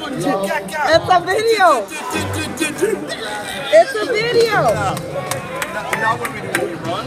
It's a video. It's a video. Now what we do, we run.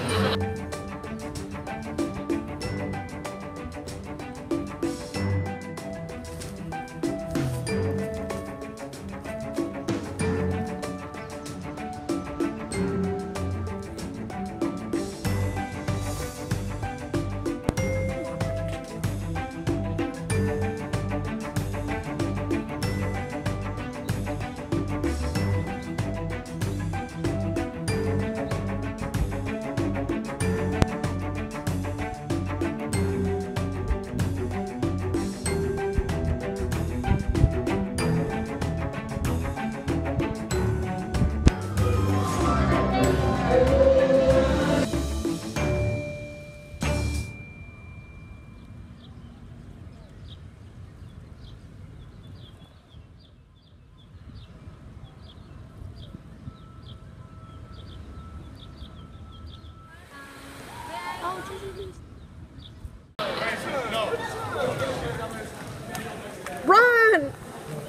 Run!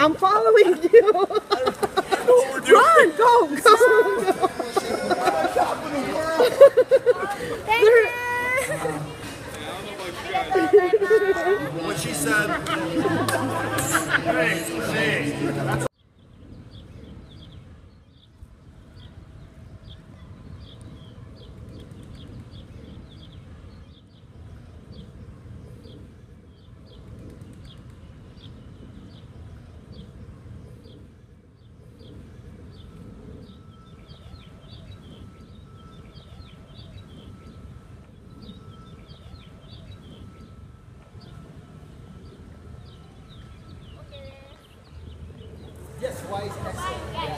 I'm following you. Run! Go! Go! Go. What she said. Hey, yes, why is excellent?